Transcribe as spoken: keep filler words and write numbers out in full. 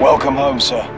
Welcome home, sir.